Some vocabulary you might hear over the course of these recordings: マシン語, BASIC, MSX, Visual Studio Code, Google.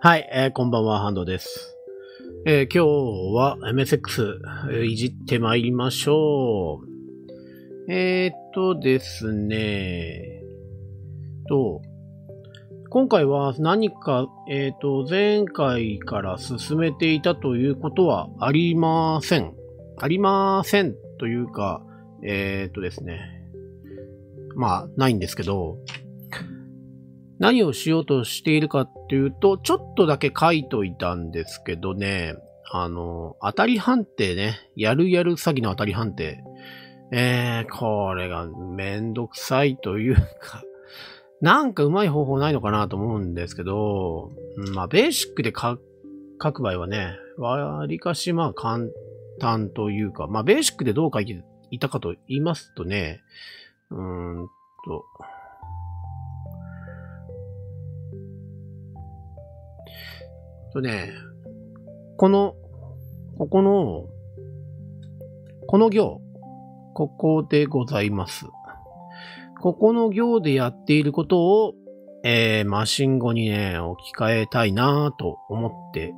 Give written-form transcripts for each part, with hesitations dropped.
はい、こんばんは、ハンドです。今日は MSX いじってまいりましょう。ですね。今回は何か、前回から進めていたということはありません。というか、ですね。まあ、ないんですけど、何をしようとしているかっていうと、ちょっとだけ書いといたんですけどね、当たり判定ね、やる詐欺の当たり判定。これがめんどくさいというか、なんかうまい方法ないのかなと思うんですけど、まあ、ベーシックで書く場合はね、わりかしまあ簡単というか、まあ、ベーシックでどう書いていたかと言いますとね、この行、ここでございます。ここの行でやっていることを、マシン語にね、置き換えたいなぁと思って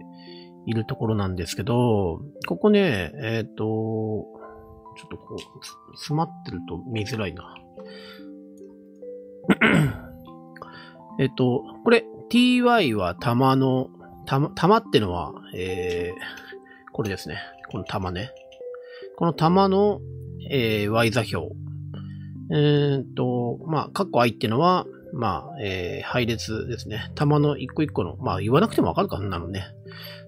いるところなんですけど、ここね、ちょっとこう、詰まってると見づらいな。これ、ty は玉の、玉ってのは、これですね。この玉ね。この玉の、y 座標。まあ、カッコ i ってのは、まあ、配列ですね。玉の一個一個の、まあ、言わなくてもわかるかなのね。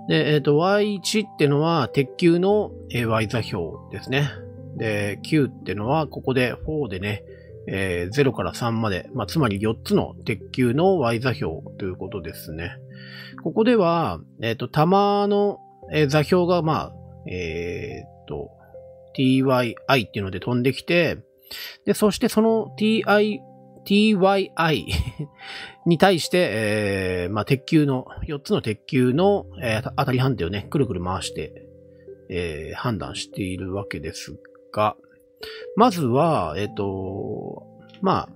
で、y1 ってのは、鉄球の、y 座標ですね。で、9ってのは、ここで4でね、0から3まで、まあ、つまり4つの鉄球の y 座標ということですね。ここでは、玉の、座標が、まあ、tyi っていうので飛んできて、で、そしてその tyi に対して、まあ、鉄球の、4つの鉄球の、当たり判定をね、くるくる回して、判断しているわけですが、まずは、まあ、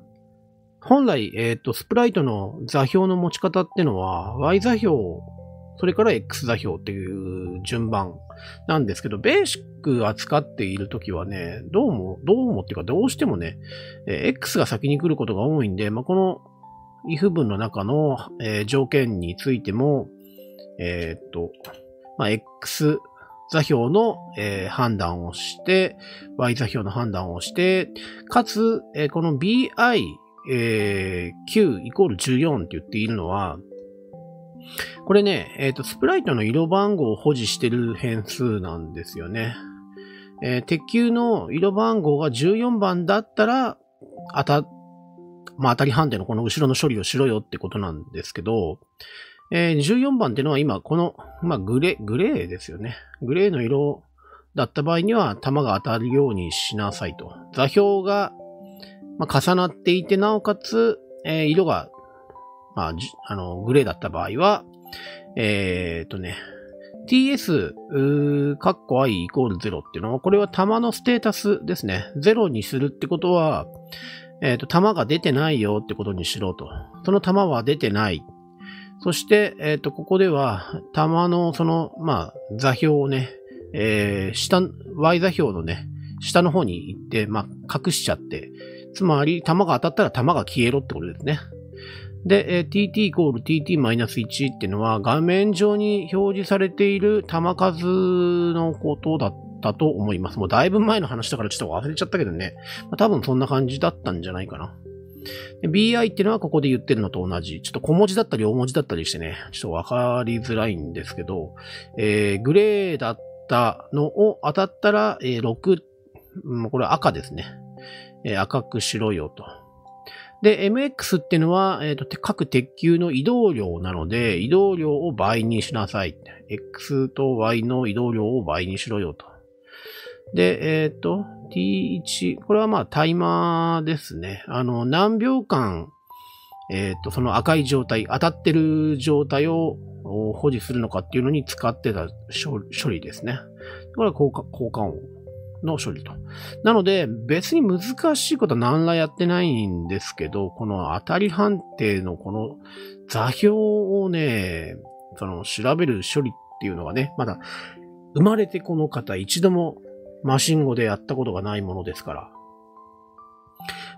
本来、スプライトの座標の持ち方ってのは、y 座標、それから x 座標っていう順番なんですけど、ベーシック扱っているときはね、どうもっていうか、どうしてもね、x が先に来ることが多いんで、まあ、この if 文の中の、条件についても、まあ、x 座標の、判断をして、y 座標の判断をして、かつ、この bi、9イコール14って言っているのは、これね、スプライトの色番号を保持している変数なんですよね。鉄球の色番号が14番だったら、まあ、当たり判定のこの後ろの処理をしろよってことなんですけど、14番っていうのは今この、まあ、グレーですよね。グレーの色だった場合には、玉が当たるようにしなさいと。座標が、まあ、重なっていて、なおかつ、色が、まあ、グレーだった場合は、ts、カッコ i イコール0っていうのは、これは玉のステータスですね。0にするってことは、玉が出てないよってことにしろと。その玉は出てない。そして、ここでは、玉のその、まあ、座標をね、y 座標のね、下の方に行って、まあ、隠しちゃって、つまり、玉が当たったら玉が消えろってことですね。で、tt イコール tt-1 っていうのは画面上に表示されている玉数のことだったと思います。もうだいぶ前の話だからちょっと忘れちゃったけどね。まあ、多分そんな感じだったんじゃないかな。bi っていうのはここで言ってるのと同じ。ちょっと小文字だったり大文字だったりしてね、ちょっとわかりづらいんですけど、グレーだったのを当たったら、6、これ赤ですね。赤くしろよと。で、MX っていうのは、各鉄球の移動量なので、移動量を倍にしなさい。X と Y の移動量を倍にしろよと。で、T1、これはまあタイマーですね。何秒間、その赤い状態、当たってる状態を保持するのかっていうのに使ってた処理ですね。これは交換音。の処理と。なので、別に難しいことは何らやってないんですけど、この当たり判定のこの座標をね、その調べる処理っていうのがね、まだ生まれてこの方一度もマシン語でやったことがないものですから。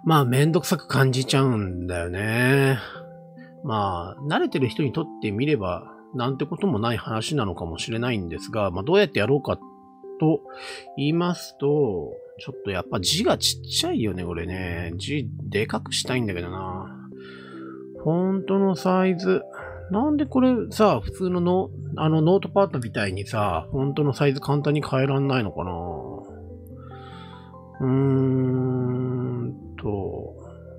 まあ、めんどくさく感じちゃうんだよね。まあ、慣れてる人にとってみれば、なんてこともない話なのかもしれないんですが、まあ、どうやってやろうかと言いますと、ちょっとやっぱ字がちっちゃいよね、これね。字でかくしたいんだけどな。フォントのサイズ。なんでこれさ、普通のノートパッドみたいにさ、フォントのサイズ簡単に変えらんないのかな。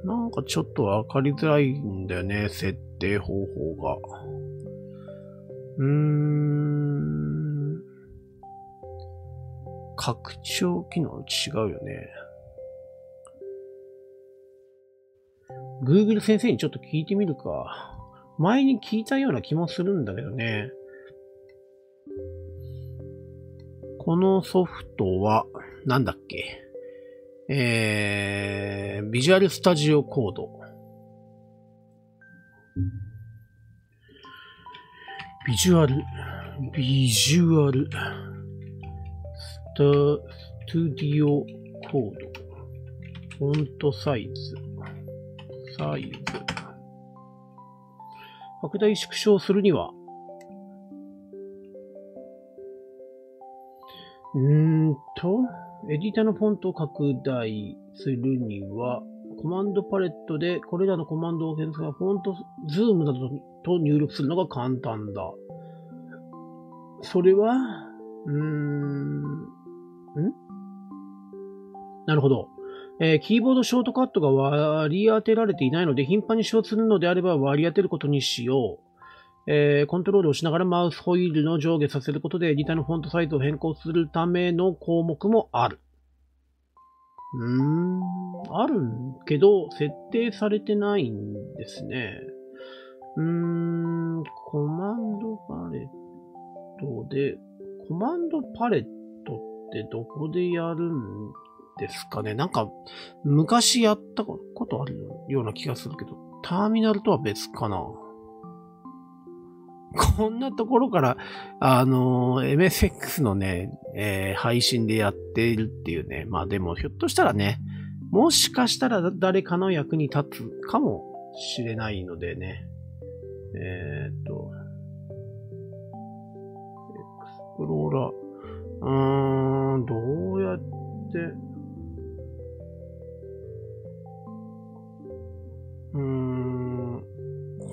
なんかちょっとわかりづらいんだよね、設定方法が。拡張機能違うよね。Google 先生にちょっと聞いてみるか。前に聞いたような気もするんだけどね。このソフトは、なんだっけ。ビジュアルスタジオコード。ビジュアル、スタジオコード。フォントサイズ。拡大縮小するには、エディターのフォントを拡大するには、コマンドパレットでこれらのコマンドを検索、フォント、ズームなどと入力するのが簡単だ。それは、なるほど。キーボードショートカットが割り当てられていないので、頻繁に使用するのであれば割り当てることにしよう。コントロールをしながらマウスホイールの上下させることでエディターのフォントサイズを変更するための項目もある。あるけど、設定されてないんですね。コマンドパレットってどこでやるんですかね。なんか、昔やったことあるような気がするけど、ターミナルとは別かな。こんなところから、MSX のね、配信でやっているっていうね。まあでも、ひょっとしたらね、もしかしたら誰かの役に立つかもしれないのでね。エクスプローラー。どうやって、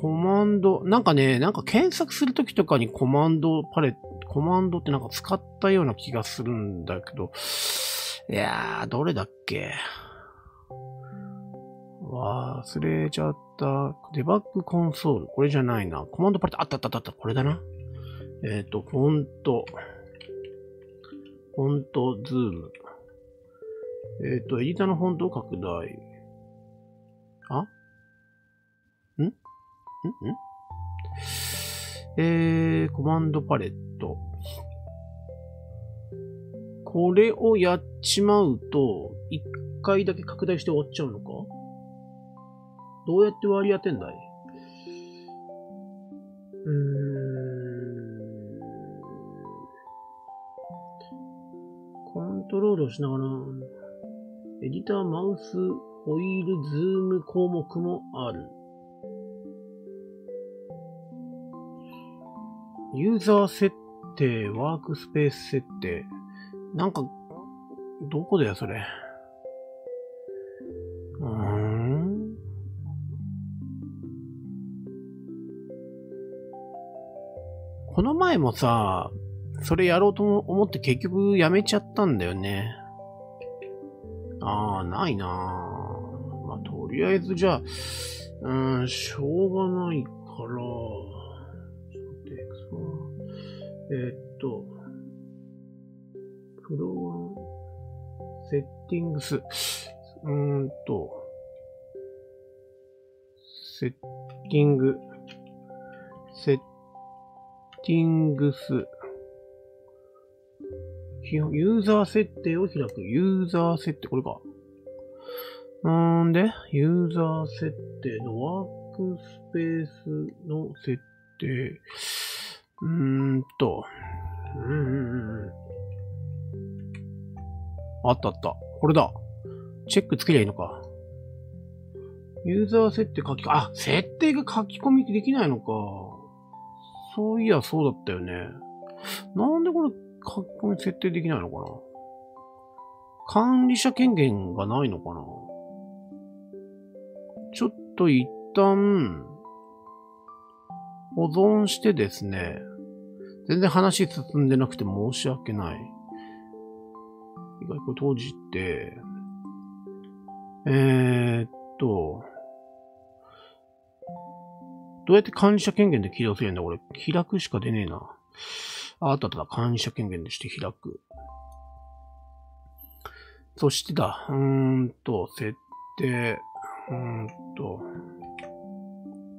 コマンド、なんかね、なんか検索するときとかにコマンドってなんか使ったような気がするんだけど、いやー、どれだっけ。忘れちゃった。デバッグコンソール。これじゃないな。コマンドパレット、あった。これだな。フォント、ズーム。エディターのフォントを拡大。コマンドパレット。これをやっちまうと、一回だけ拡大して終わっちゃうのか？どうやって割り当てんだい？コントロールをしながら、エディター、マウス、ホイール、ズーム項目もある。ユーザー設定、ワークスペース設定。なんか、どこだよ、それ。この前もさ、それやろうと思って結局やめちゃったんだよね。ないなぁ。まあ、とりあえずじゃあ、しょうがないから、プログラム、セッティングス、セッティングス、基本、ユーザー設定を開く。ユーザー設定、これか。で、ユーザー設定のワークスペースの設定。あったあった。これだ。チェックつけりゃいいのか。ユーザー設定書き、あ、設定が書き込みできないのか。そういや、そうだったよね。なんでこれ書き込み設定できないのかな。管理者権限がないのかな。ちょっと一旦、保存してですね。全然話進んでなくて申し訳ない。一回これ閉じて、どうやって管理者権限で起動するんだこれ。開くしか出ねえな。あったあった。管理者権限でして開く。そしてだ。設定。で、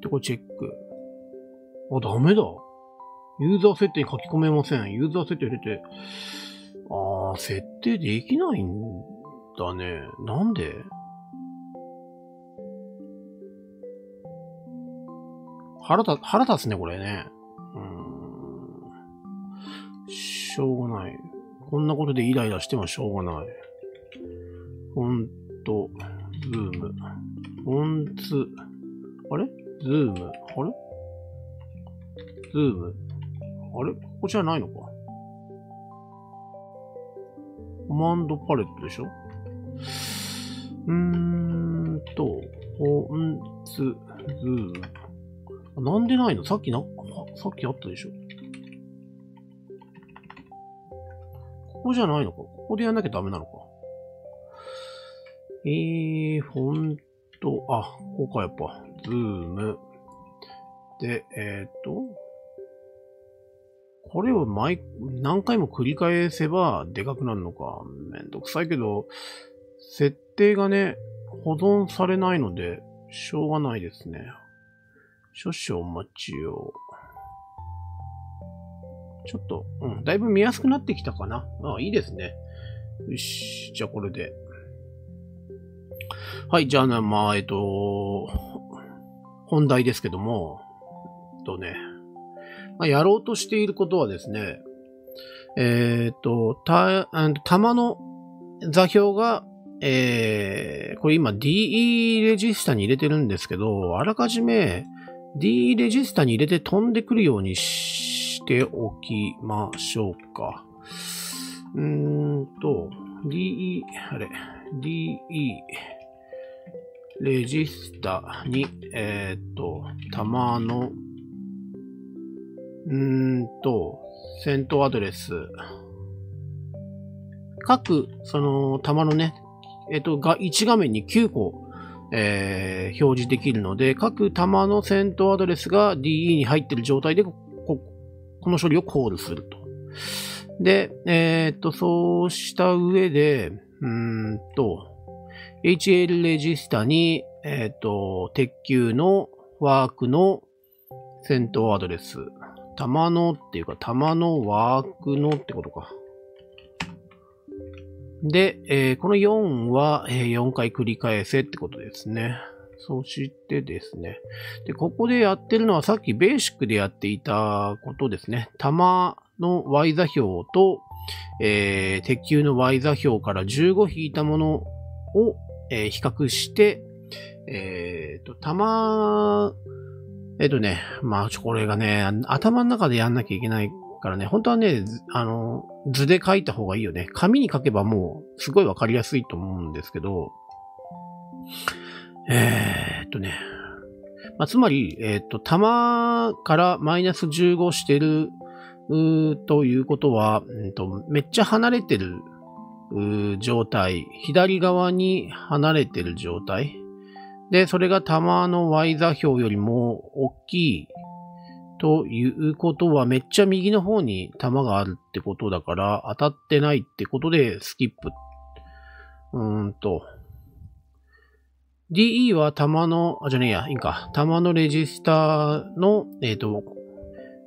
これチェック。あ、ダメだ。ユーザー設定に書き込めません。ユーザー設定入れて。あー、設定できないんだね。なんで？腹立つね、これね。しょうがない。こんなことでイライラしてもしょうがない。フォント、ズーム。フォンツ、あれ？ズーム、あれ？ズーム。あれ？ここじゃないのか。コマンドパレットでしょ？フォンツ、ズーム。なんでないの？さっきあったでしょ。ここじゃないのか？ここでやんなきゃダメなのか？フォント、あ、ここかやっぱ。ズーム。で、これを何回も繰り返せばでかくなるのか。めんどくさいけど、設定がね、保存されないので、しょうがないですね。少々お待ちを。ちょっと、だいぶ見やすくなってきたかな。ああ、いいですね。よし、じゃあこれで。はい、じゃあね、本題ですけども、やろうとしていることはですね、玉の座標が、これ今 DE レジスタに入れてるんですけど、あらかじめ DE レジスタに入れて飛んでくるようにしておきましょうか。DE レジスタに、玉の、セントアドレス。各、その、玉のね、が1画面に9個、表示できるので、各玉のセントアドレスが DE に入っている状態でこの処理をコールすると。で、そうした上で、HL レジスタに、鉄球のワークのセントアドレス。玉のっていうか、玉のワークのってことか。で、この4は、4回繰り返せってことですね。そしてですね。で、ここでやってるのはさっきベーシックでやっていたことですね。玉の Y 座標と、鉄球の Y 座標から15引いたものを、比較して、玉、これがね、頭の中でやんなきゃいけないからね、本当はね、図で書いた方がいいよね。紙に書けばもう、すごいわかりやすいと思うんですけど、つまり、玉からマイナス15してる、ということは、めっちゃ離れてる、状態、左側に離れてる状態。で、それが玉の Y 座標よりも大きいということは、めっちゃ右の方に玉があるってことだから、当たってないってことでスキップ。DE は玉の、玉のレジスタの、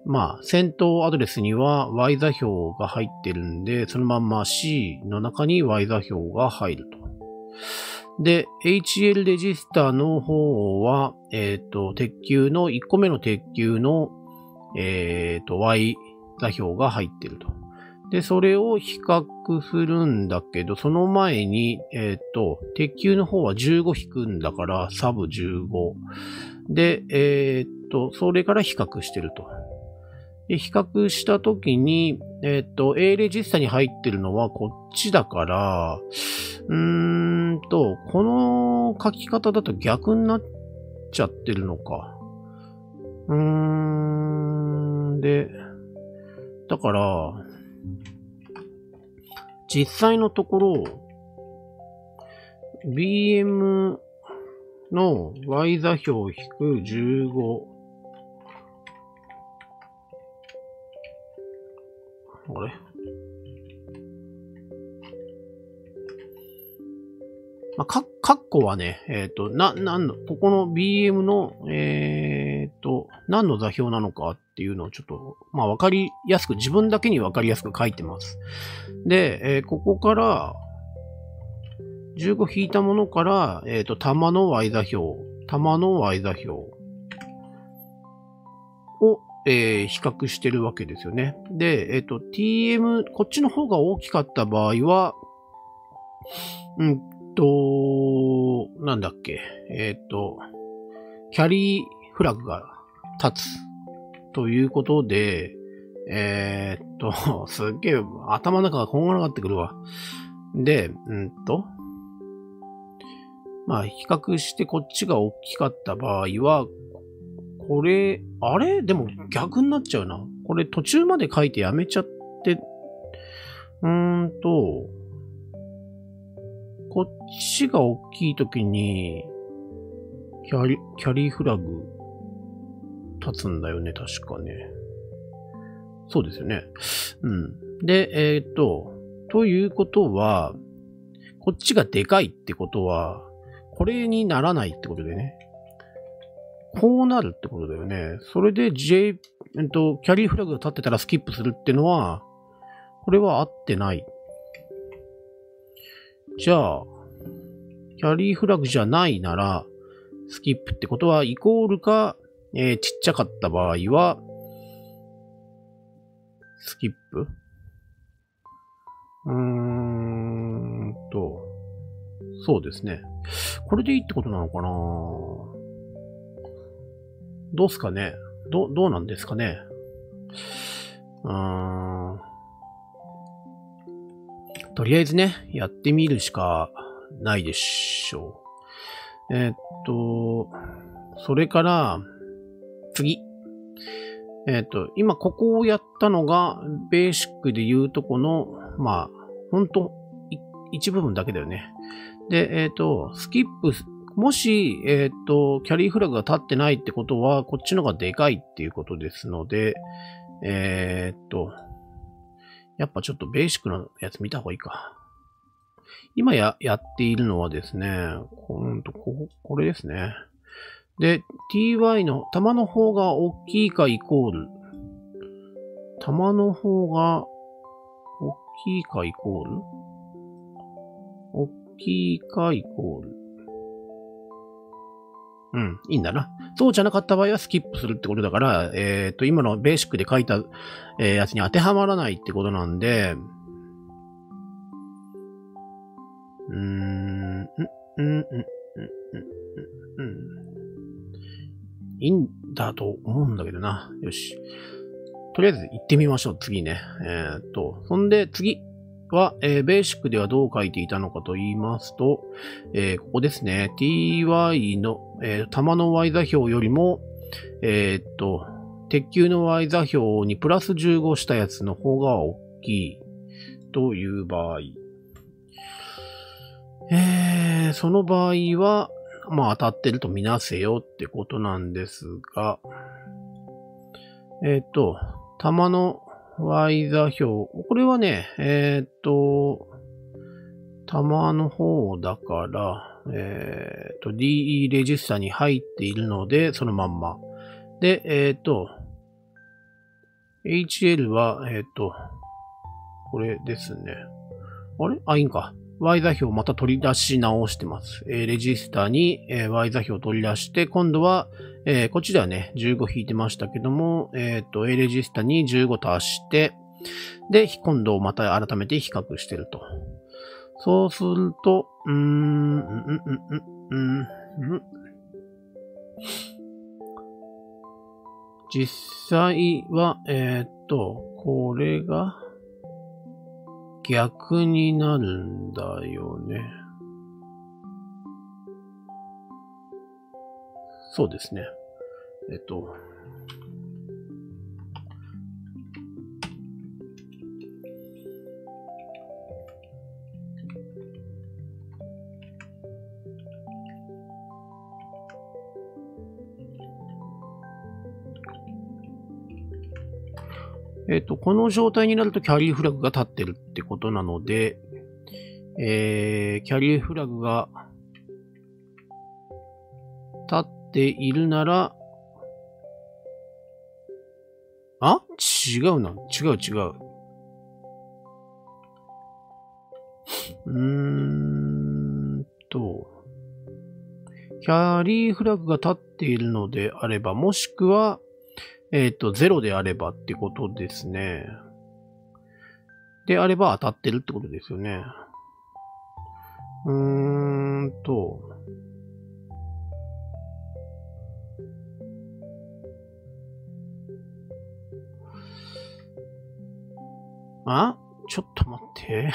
まあ、先頭アドレスには Y 座標が入ってるんで、そのまんま C の中に Y 座標が入ると。で、HL レジスタの方は、鉄球の、1個目の鉄球の、Y 座標が入ってると。で、それを比較するんだけど、その前に、鉄球の方は15引くんだから、サブ15。で、それから比較してると。で、比較したときに、A レジスタに入ってるのはこっちだから、この書き方だと逆になっちゃってるのか。で、だから、実際のところ、BM の Y 座標を引く15。あれ？まあ、カッコはね、ここの BM の、何の座標なのかっていうのをちょっと、まあ、わかりやすく、自分だけにわかりやすく書いてます。で、ここから、15引いたものから、玉の Y 座標、を、比較してるわけですよね。で、TM、こっちの方が大きかった場合は、なんだっけ、キャリーフラグが立つ。ということで、すっげえ頭の中がこんがらがってくるわ。で、まあ、比較してこっちが大きかった場合は、これ、あれ？でも逆になっちゃうな。これ途中まで書いてやめちゃって、こっちが大きいときに、キャリーフラグ、立つんだよね、確かね。そうですよね。うん。で、ということは、こっちがでかいってことは、これにならないってことでね。こうなるってことだよね。それで、キャリーフラグが立ってたらスキップするってのは、これは合ってない。じゃあ、キャリーフラグじゃないなら、スキップってことは、イコールか、ちっちゃかった場合は、スキップ？そうですね。これでいいってことなのかな？どうすかね？どうなんですかね？とりあえずね、やってみるしかないでしょう。それから、次。今ここをやったのが、ベーシックで言うとこの、まあ、ほんと、一部分だけだよね。で、スキップ、もし、キャリーフラグが立ってないってことは、こっちのがでかいっていうことですので、やっぱちょっとベーシックなやつ見た方がいいか。今やっているのはですね、これですね。で、ty の、玉の方が大きいかイコール。玉の方が大きいかイコール？大きいかイコール。うん、いいんだな。そうじゃなかった場合はスキップするってことだから、今のベーシックで書いたやつに当てはまらないってことなんで、いいんだと思うんだけどな。よし。とりあえず行ってみましょう。次ね。そんで次は、ベーシックではどう書いていたのかと言いますと、ここですね。ty の、玉の y 座標よりも、鉄球の y 座標にプラス15したやつの方が大きいという場合。その場合は、まあ当たってるとみなせよってことなんですが、玉の Y 座標、これはね、玉の方だから、DE レジスタに入っているので、そのまんま。で、HL は、これですね。あれ？あ、いいんか。Y 座標をまた取り出し直してます。レジスタに、Y 座標を取り出して、今度は、こっちではね、15引いてましたけども、A レジスタに15足して、で、今度また改めて比較してると。そうすると、実際は、これが、逆になるんだよね。そうですね。この状態になるとキャリーフラグが立ってるってことなので、キャリーフラグが立っているなら、あ？違うな。違う。キャリーフラグが立っているのであれば、もしくは、0であればってことですね。であれば当たってるってことですよね。あ？ちょっと待って。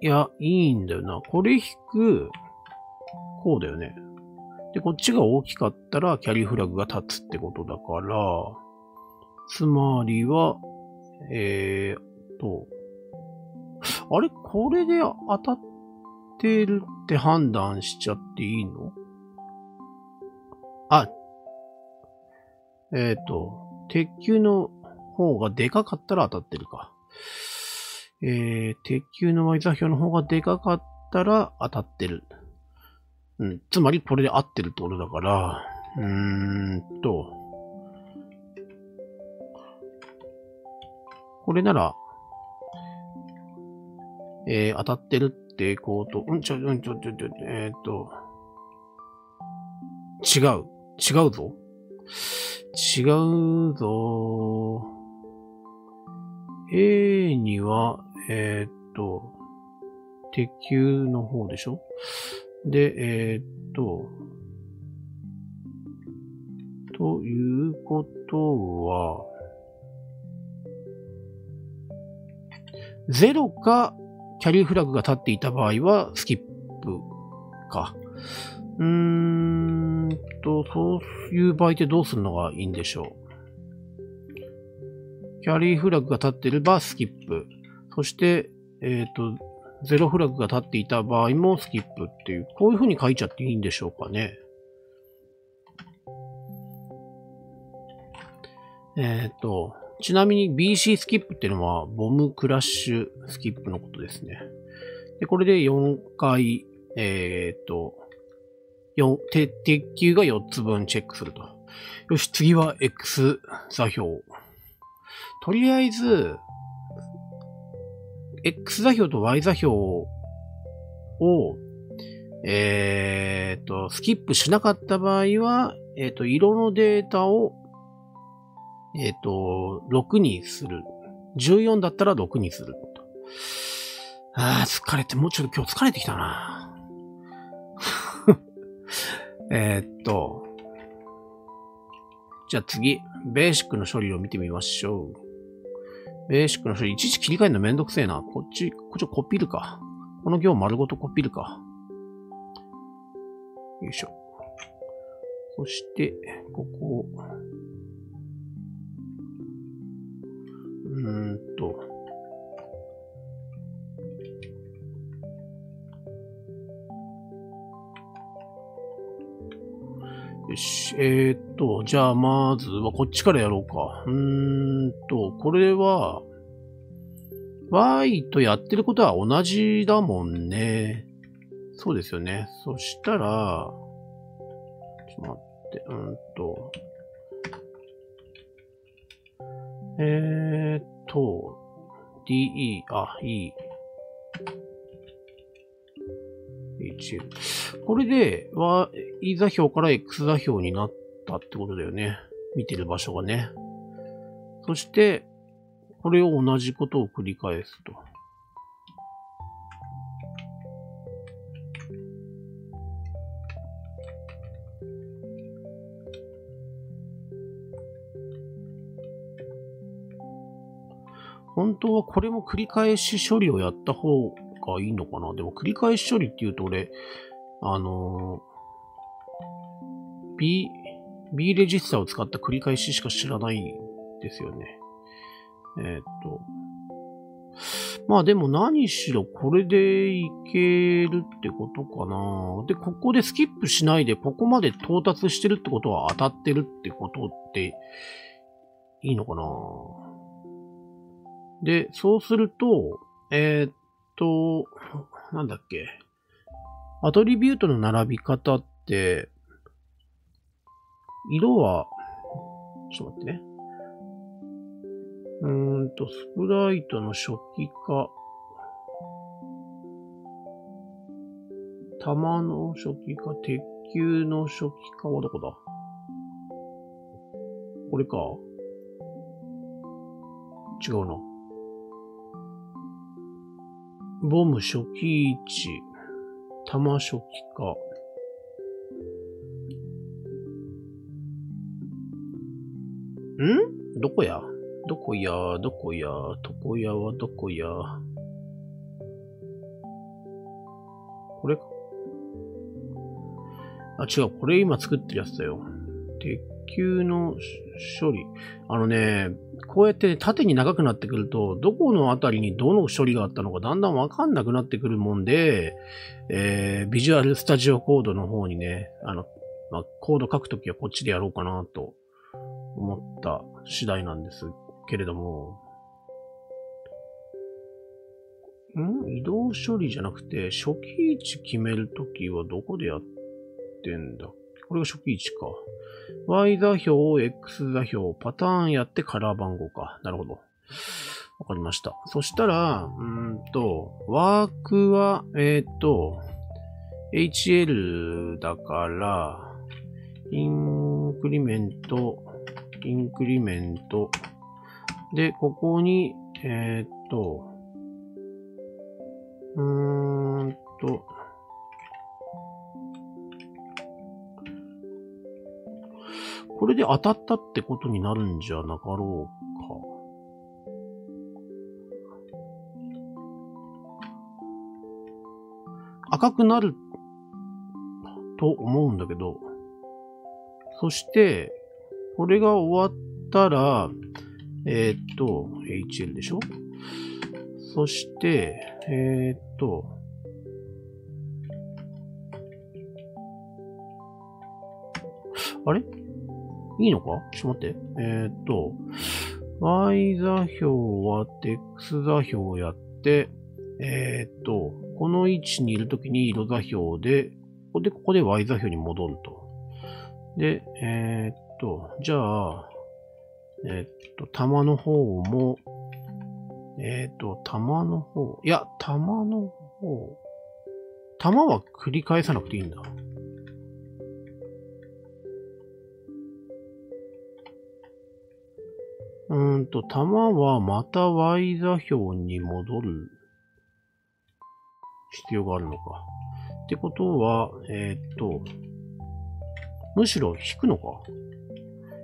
いや、いいんだよな。これ引く、こうだよね。で、こっちが大きかったら、キャリーフラグが立つってことだから、つまりは、あれ？これで当たってるって判断しちゃっていいの？あ、鉄球の方がでかかったら当たってるか。鉄球のY座標の方がでかかったら当たってる。つまり、これで合ってるってことだから、これなら、当たってるってこと、違うぞ。A には、鉄球の方でしょ？で、ということは、0かキャリーフラグが立っていた場合はスキップか。そういう場合ってどうするのがいいんでしょう。キャリーフラグが立っていればスキップ。そして、ゼロフラグが立っていた場合もスキップっていう、こういう風に書いちゃっていいんでしょうかね。ちなみに BC スキップっていうのは、ボムクラッシュスキップのことですね。で、これで4回、鉄球が4つ分チェックすると。よし、次は X 座標。とりあえず、X 座標と Y 座標を、スキップしなかった場合は、色のデータを、6にする。14だったら6にする。疲れて、もうちょっと今日疲れてきたな。じゃあ次、ベーシックの処理を見てみましょう。ベーシックの処理、いちいち切り替えるのめんどくせえな。こっちコピーるか。この行丸ごとコピーるか。よいしょ。そして、ここ。よし。じゃあ、まずはこっちからやろうか。これは、Y とやってることは同じだもんね。そうですよね。そしたら、ちょっと待って、DE、あ、E、HL。これで、は、E 座標から X 座標になったってことだよね。見てる場所がね。そして、これを同じことを繰り返すと。本当はこれも繰り返し処理をやった方がいいのかな。でも繰り返し処理って言うと俺、B レジスタを使った繰り返ししか知らないんですよね。まあでも何しろこれでいけるってことかな。で、ここでスキップしないでここまで到達してるってことは当たってるってことっていいのかな。で、そうすると、なんだっけ。アトリビュートの並び方って、色は、ちょっと待ってね。スプライトの初期化。弾の初期化、鉄球の初期化はどこだ？これか。違うな。ボム初期位置、弾初期化。ん？どこやはどこや。これか。あ、違う。これ今作ってるやつだよ。鉄球の処理。こうやって縦に長くなってくると、どこのあたりにどの処理があったのかだんだんわかんなくなってくるもんで、ビジュアルスタジオコードの方にね、コード書くときはこっちでやろうかなと思った次第なんですけれども。移動処理じゃなくて、初期位置決めるときはどこでやってんだっけ？これが初期位置か。Y 座標、X 座標、パターンやってカラー番号か。なるほど。わかりました。そしたら、ワークは、HL だから、インクリメント。で、ここに、これで当たったってことになるんじゃなかろうか。赤くなると思うんだけど。そして、これが終わったら、HL でしょ？そして、あれ？いいのか？ちょっと待って。y 座標は x 座標をやって、この位置にいるときに色座標で、ここで y 座標に戻ると。で、じゃあ、玉の方も、玉は繰り返さなくていいんだ。弾はまた Y 座標に戻る必要があるのか。ってことは、むしろ引くのか。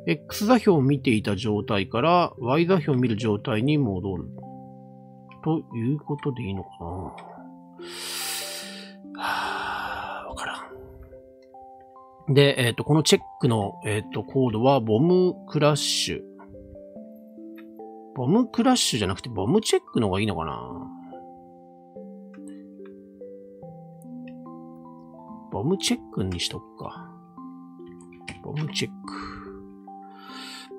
X 座標を見ていた状態から Y 座標を見る状態に戻る。ということでいいのかな。わからん。で、このチェックの、コードはボムクラッシュじゃなくてボムチェックの方がいいのかな。ボムチェックにしとくか。ボムチェック。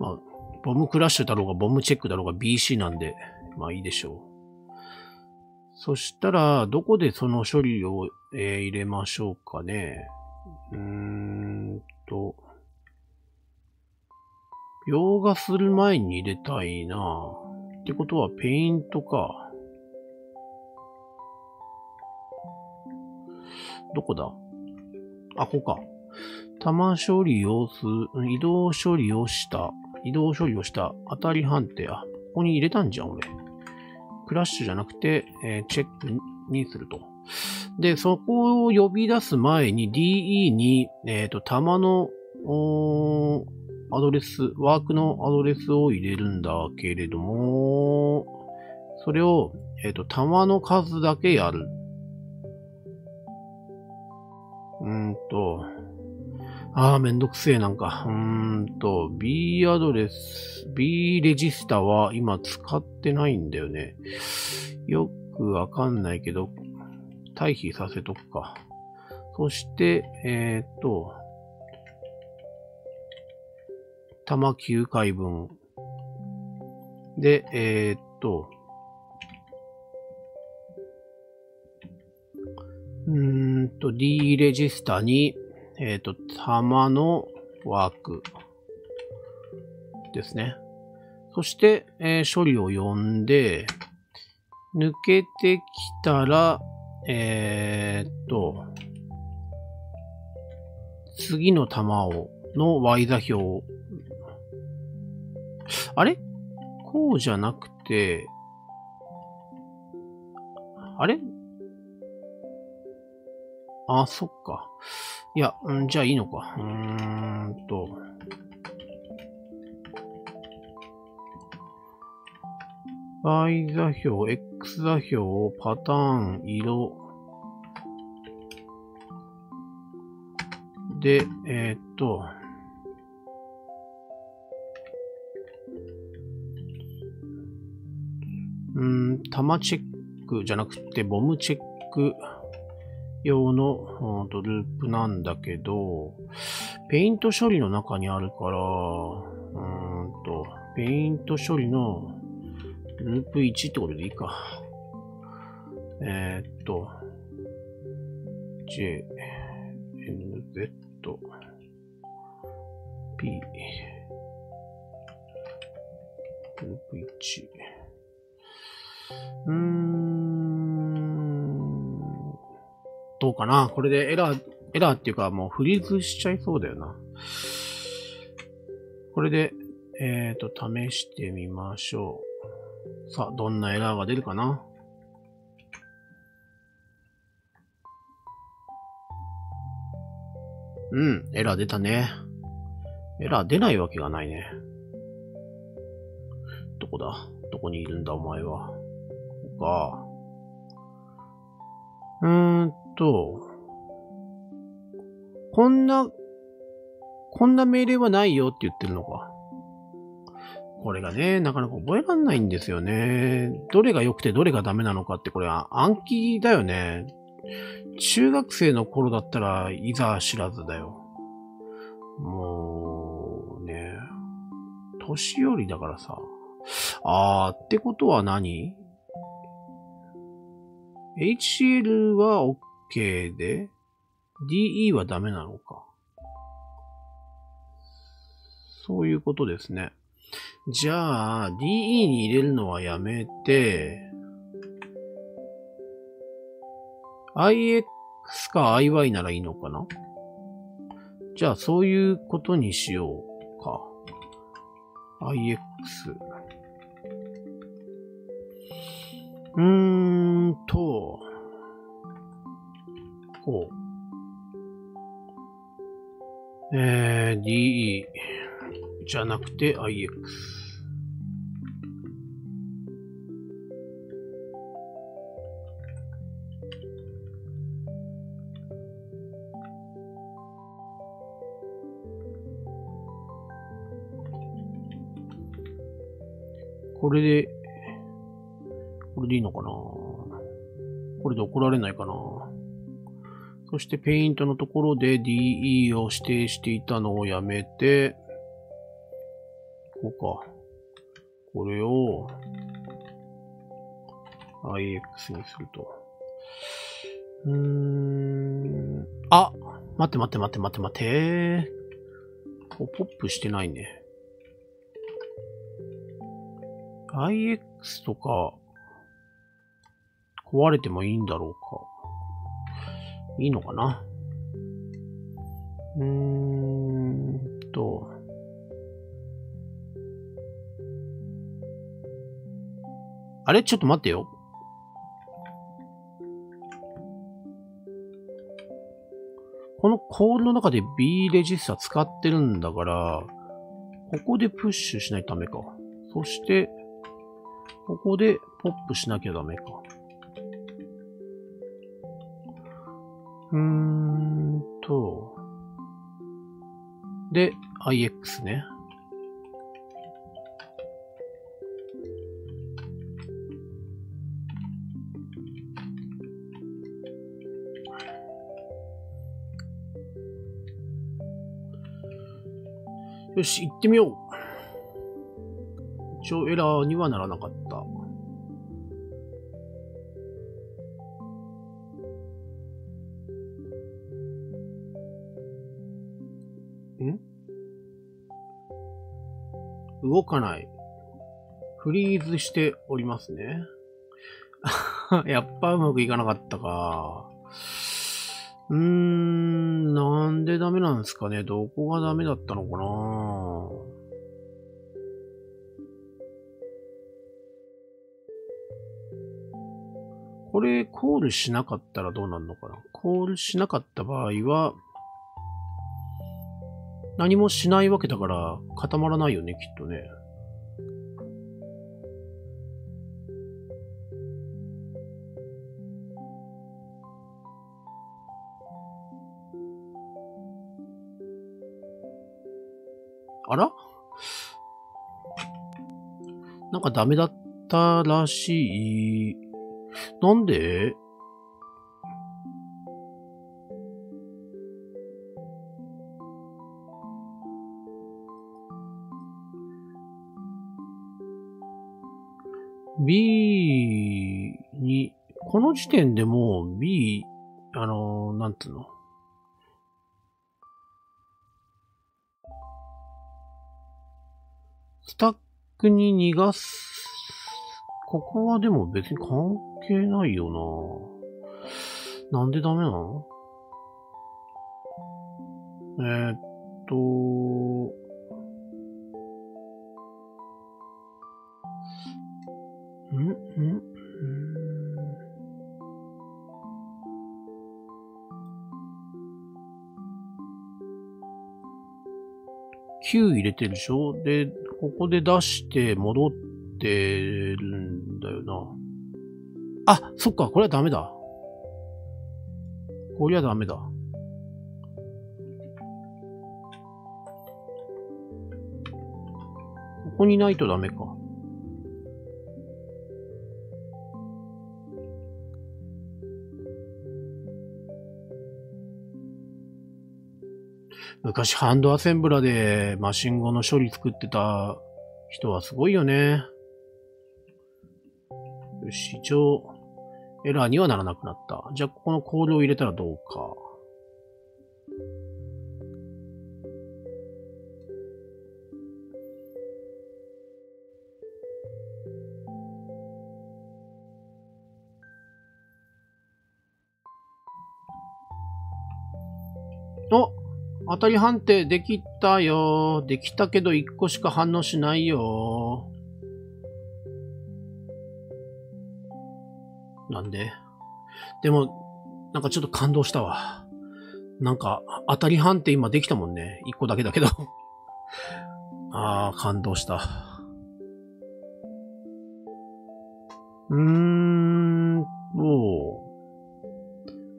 まあ、ボムクラッシュだろうがボムチェックだろうが BC なんで、まあいいでしょう。そしたら、どこでその処理を、入れましょうかね。描画する前に入れたいなぁ。ってことはペイントか。どこだ？あ、ここか。弾処理をす、移動処理をした。移動処理をした。当たり判定。あ、ここに入れたんじゃん、俺。クラッシュじゃなくて、チェックにすると。で、そこを呼び出す前に DE に、弾の、アドレス、ワークのアドレスを入れるんだけれども、それを、弾の数だけやる。めんどくせえなんか。B アドレス、B レジスタは今使ってないんだよね。よくわかんないけど、退避させとくか。そして、弾9回分。で、D レジスタに、弾のワークですね。そして、処理を呼んで、抜けてきたら、次の弾を、の Y 座標。あれ？こうじゃなくて、あれ？あ、そっか。いや、じゃあいいのか。Y 座標、X 座標、パターン、色。で、弾チェックじゃなくて、ボムチェック。用のループなんだけど、ペイント処理の中にあるから、ペイント処理のループ1ってことでいいか。J、N、Z、P、ループ1。どうかな？これでエラーっていうかもうフリーズしちゃいそうだよな。これで、試してみましょう。さあ、どんなエラーが出るかな？エラー出たね。エラー出ないわけがないね。どこだ？どこにいるんだお前は。ここか。こんな命令はないよって言ってるのか。これがね、なかなか覚えらんないんですよね。どれが良くてどれがダメなのかって、これは暗記だよね。中学生の頃だったら、いざ知らずだよ。もう、ね。年寄りだからさ。ってことは何？HL は OK で、DE はダメなのか。そういうことですね。じゃあ、DE に入れるのはやめて、IX か IY ならいいのかな？じゃあ、そういうことにしようか。IX。こう。DE じゃなくて IX。これでいいのかな？これで怒られないかな？そしてペイントのところで DE を指定していたのをやめて、こうか。これを IX にすると。あ！待って待って待って待って待って。ポップしてないね。IX とか壊れてもいいんだろうか。いいのかな。あれちょっと待ってよ。このコールの中で B レジスタ使ってるんだから、ここでプッシュしないとダメか。そして、ここでポップしなきゃダメか。で、IX ね。よし、行ってみよう。一応エラーにはならなかった。動かない。フリーズしておりますね。やっぱうまくいかなかったか。なんでダメなんですかね。どこがダメだったのかな。これ、コールしなかったらどうなるのかな。コールしなかった場合は、何もしないわけだから固まらないよね、きっとね。あら？なんかダメだったらしい。なんで？B に、この時点でもう B、なんつうの。スタックに逃がす。ここはでも別に関係ないよな。なんでダメなの？9入れてるでしょ？で、ここで出して戻ってるんだよな。あ、そっか、これはダメだ。これはダメだ。ここにないとダメか。昔ハンドアセンブラでマシン語の処理作ってた人はすごいよね。よし、一応エラーにはならなくなった。じゃあここのコールを入れたらどうか。当たり判定できたよ。できたけど1個しか反応しないよ。なんで？でも、なんかちょっと感動したわ。なんか当たり判定今できたもんね。1個だけだけど。ああ、感動した。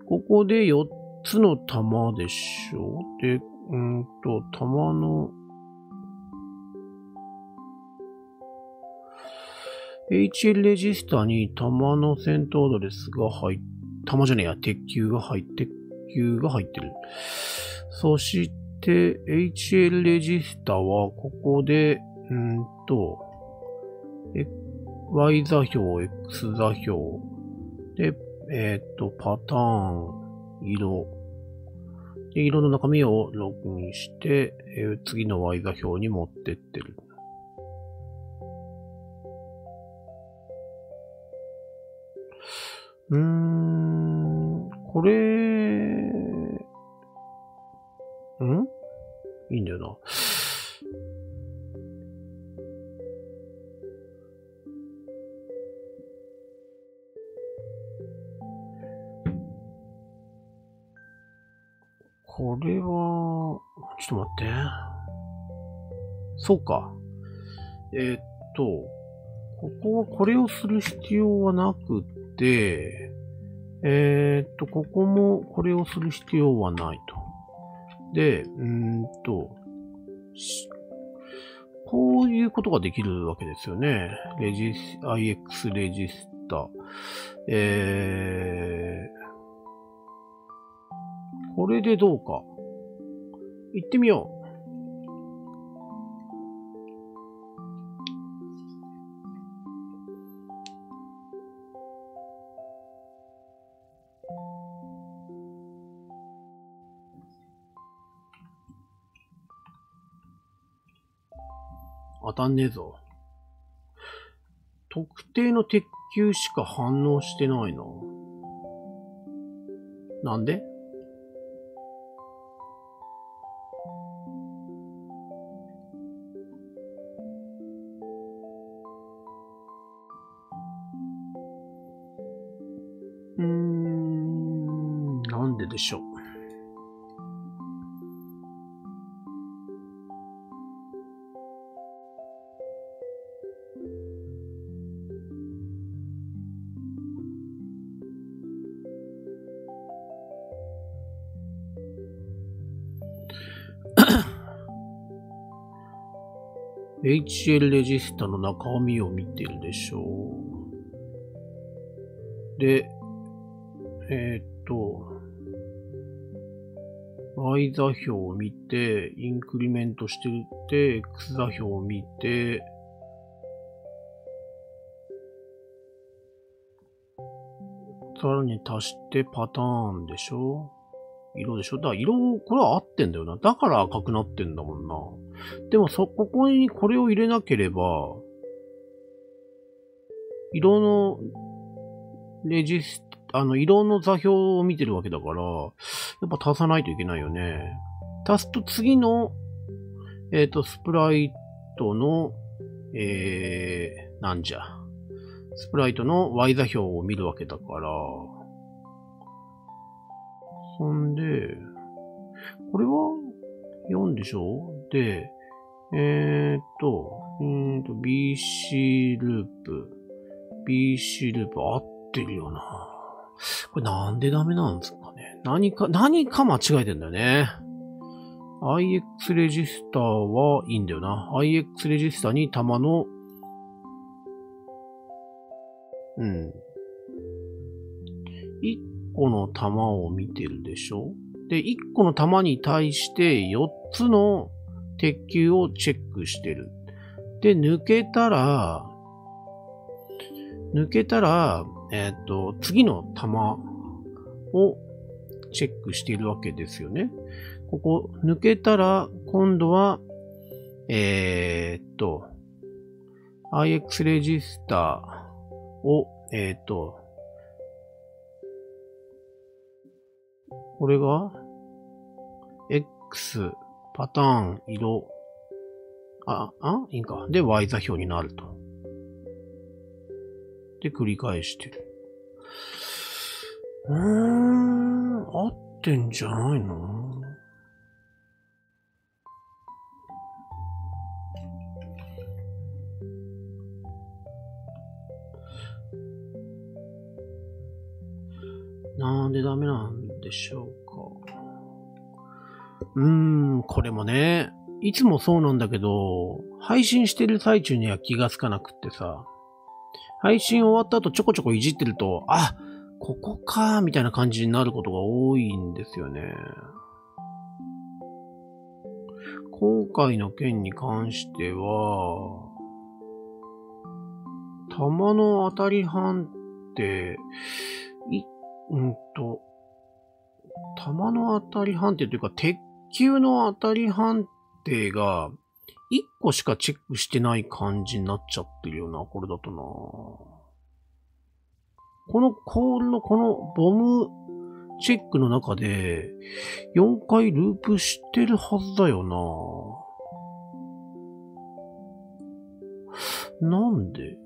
ここで4つ。4つの玉でしょ？で、玉の HL レジスタに玉の先頭アドレスが入っ、玉じゃねえや、鉄球が入ってる。そして、HL レジスタは、ここで、Y 座標、X 座標、で、パターン、色。で、色の中身をログインして、次の Y 座標に持ってってる。これ、いいんだよな。これは、ちょっと待って。そうか。ここはこれをする必要はなくて、ここもこれをする必要はないと。で、こういうことができるわけですよね。IX レジスタ。これでどうか。行ってみよう。当たんねえぞ。特定の鉄球しか反応してないな。なんで？なんででしょう。HL レジスタの中身を見てるでしょう。で、Y 座標を見て、インクリメントしていって、X 座標を見て、さらに足してパターンでしょ？色でしょ？だから色、これは合ってんだよな。だから赤くなってんだもんな。でもここにこれを入れなければ、色の、色の座標を見てるわけだから、やっぱ足さないといけないよね。足すと次の、スプライトの、スプライトの Y 座標を見るわけだから、そんで、これは4でしょ？で、BC ループ。BC ループ合ってるよな。これなんでダメなんですかね。何か間違えてんだよね。IX レジスターはいいんだよな。IX レジスターに玉の、1個の玉を見てるでしょ？で、1個の玉に対して4つの鉄球をチェックしてる。で、抜けたら、次の玉をチェックしているわけですよね。ここ、抜けたら、今度は、IX レジスターを、これが、X、パターン、色、いいんか。で、Y 座標になると。で、繰り返してる。合ってんじゃないの？なんでダメなんでしょうか。これもね、いつもそうなんだけど、配信してる最中には気がつかなくってさ、配信終わった後ちょこちょこいじってると、ここかーみたいな感じになることが多いんですよね。今回の件に関しては、弾の当たり判定、弾の当たり判定というか、鉄球の当たり判定が、1個しかチェックしてない感じになっちゃってるよな、これだとな。このコールのこのボムチェックの中で、4回ループしてるはずだよな。なんで？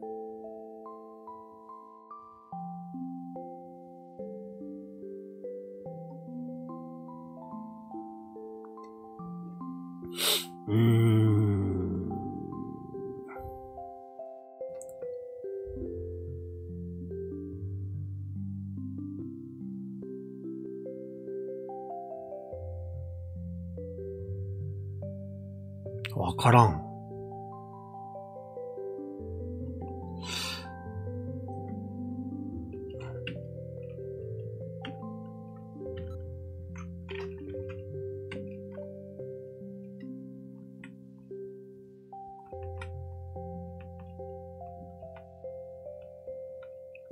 わからん。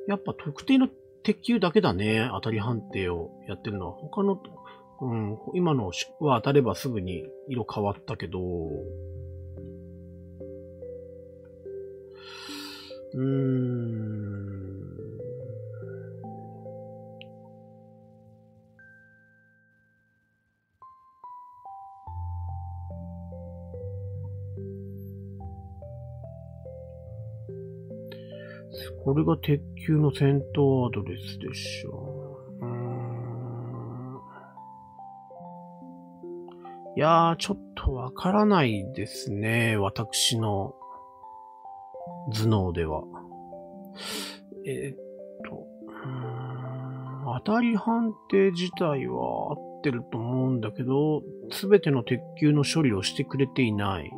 やっぱ特定の鉄球だけだね。当たり判定をやってるのは。他の、今のは当たればすぐに色変わったけど、これが鉄球の戦闘アドレスでしょ。いやー、ちょっとわからないですね。私の頭脳では。当たり判定自体は合ってると思うんだけど、すべての鉄球の処理をしてくれていない。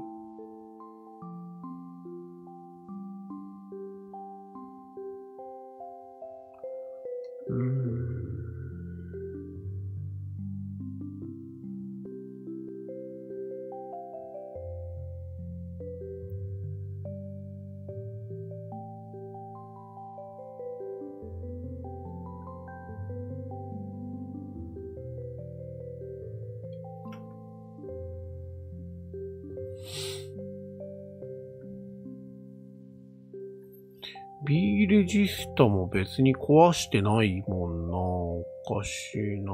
B レジスタも別に壊してないもんな。おかしいな。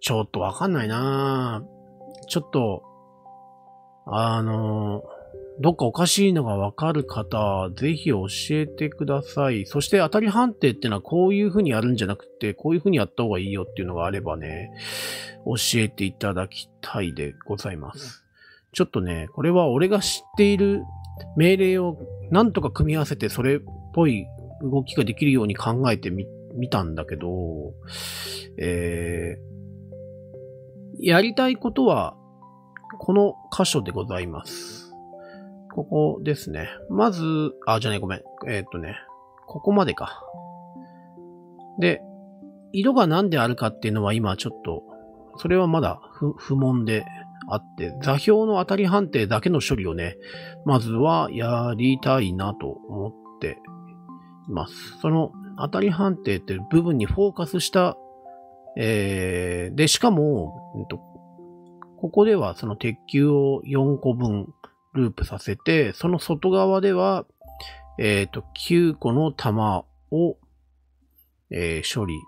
ちょっとわかんないな。ちょっと、どっかおかしいのがわかる方、ぜひ教えてください。そして当たり判定ってのはこういう風にやるんじゃなくて、こういう風にやった方がいいよっていうのがあればね、教えていただきたいでございます。ちょっとね、これは俺が知っている命令をなんとか組み合わせてそれっぽい動きができるように考えてみたんだけど、やりたいことはこの箇所でございます。ここですね。まず、ここまでか。で、色が何であるかっていうのは今ちょっと、それはまだ不問で、あって、座標の当たり判定だけの処理をね、まずはやりたいなと思っています。その当たり判定っていう部分にフォーカスした、で、しかも、ここではその鉄球を4個分ループさせて、その外側では、9個の弾を、処理。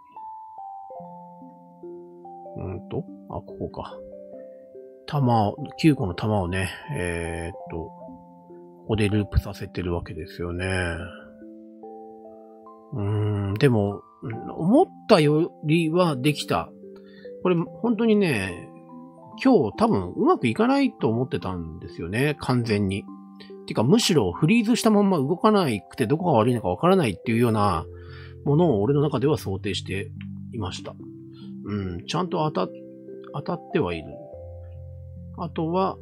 あ、ここか。9個の弾をね、ここでループさせてるわけですよね。でも、思ったよりはできた。これ、本当にね、今日多分うまくいかないと思ってたんですよね、完全に。てか、むしろフリーズしたまんま動かなくてどこが悪いのかわからないっていうようなものを俺の中では想定していました。ちゃんと当たってはいる。あとは、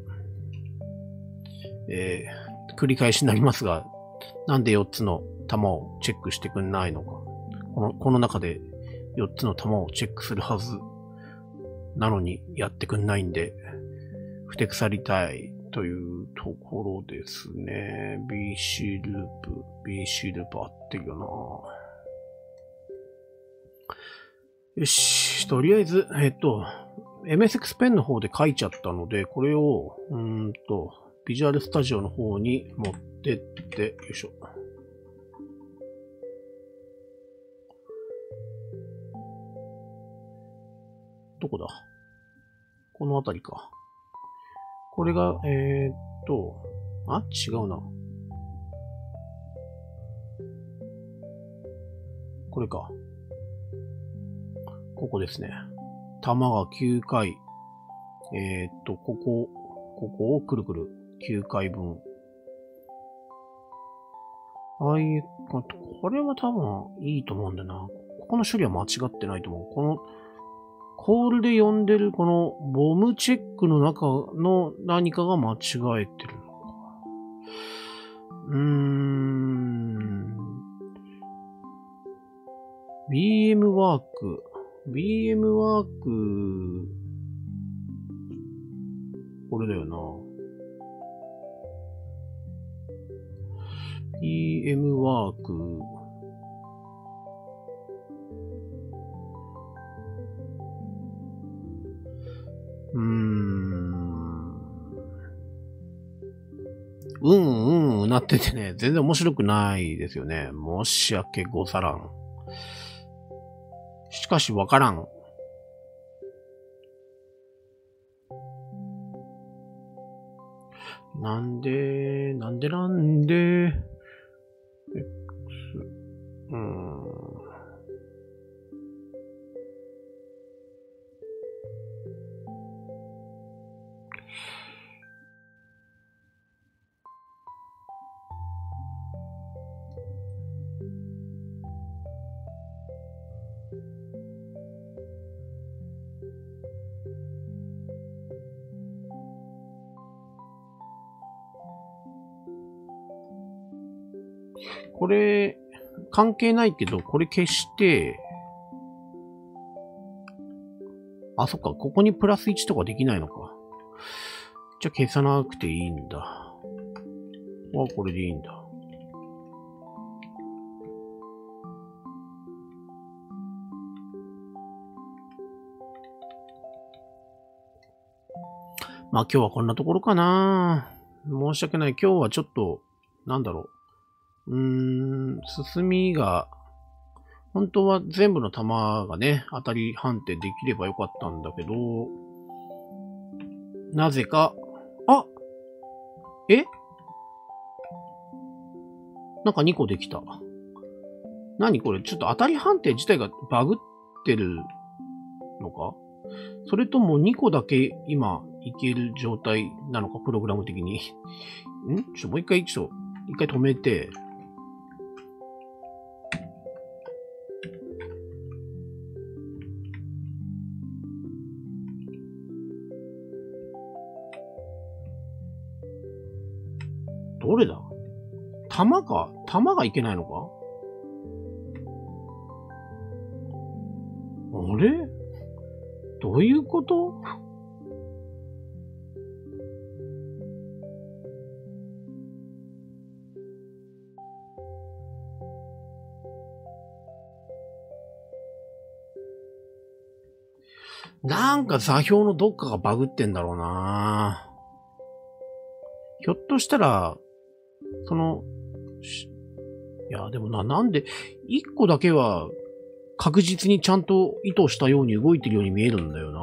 繰り返しになりますが、なんで4つの弾をチェックしてくんないのか。この中で4つの弾をチェックするはずなのにやってくんないんで、ふてくさりたいというところですね。BC ループ、BC ループ合ってるよな。よし、とりあえず、MSX ペンの方で書いちゃったので、これを、ビジュアルスタジオの方に持ってって、よいしょ。どこだ？このあたりか。これが、あ、違うな。これか。ここですね。玉が9回。ここをくるくる9回分。これは多分いいと思うんだよな。ここの処理は間違ってないと思う。この、コールで呼んでるこのボムチェックの中の何かが間違えてるのか。BM ワーク。BM ワーク、これだよな。BM ワーク。なっててね、全然面白くないですよね。申し訳ござらん。しかしわからん。なんで、これ、関係ないけど、これ消して、あ、そっか、ここにプラス1とかできないのか。じゃあ消さなくていいんだ。あ、これでいいんだ。まあ今日はこんなところかな。申し訳ない。今日はちょっと、なんだろう。進みが、本当は全部の弾がね、当たり判定できればよかったんだけど、なぜか、なんか2個できた。何これ？ちょっと当たり判定自体がバグってるのか？それとも2個だけ今いける状態なのか？プログラム的に。もう一回止めて、どれだ？弾か？弾がいけないのか？あれ？どういうこと？なんか座標のどっかがバグってんだろうな。ひょっとしたら、でもなんで、一個だけは確実にちゃんと意図したように動いてるように見えるんだよな。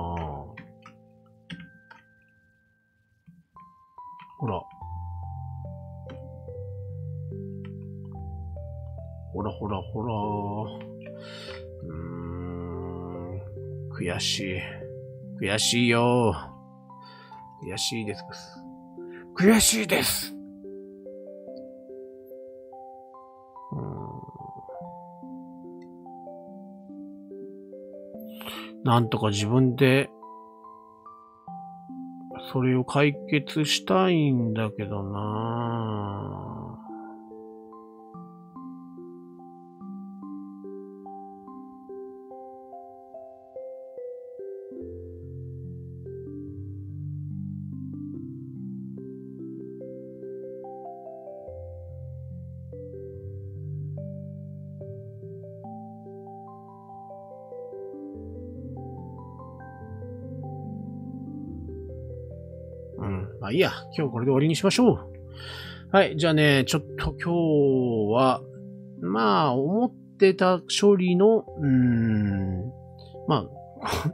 ほら。悔しい。悔しいよ。悔しいです。悔しいです。なんとか自分で、それを解決したいんだけどなぁ。まあいいや、今日これで終わりにしましょう。はい、じゃあね、ちょっと今日は、まあ、思ってた処理の、まあ、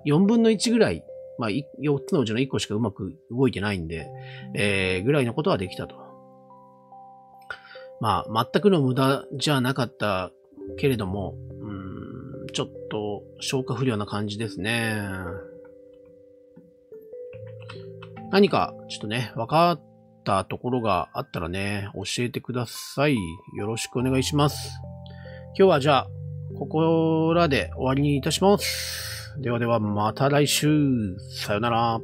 4分の1ぐらい、まあ、4つのうちの1個しかうまく動いてないんで、ぐらいのことはできたと。まあ、全くの無駄じゃなかったけれども、ちょっと消化不良な感じですね。何か、ちょっとね、分かったところがあったらね、教えてください。よろしくお願いします。今日はじゃあ、ここらで終わりにいたします。ではでは、また来週。さよなら。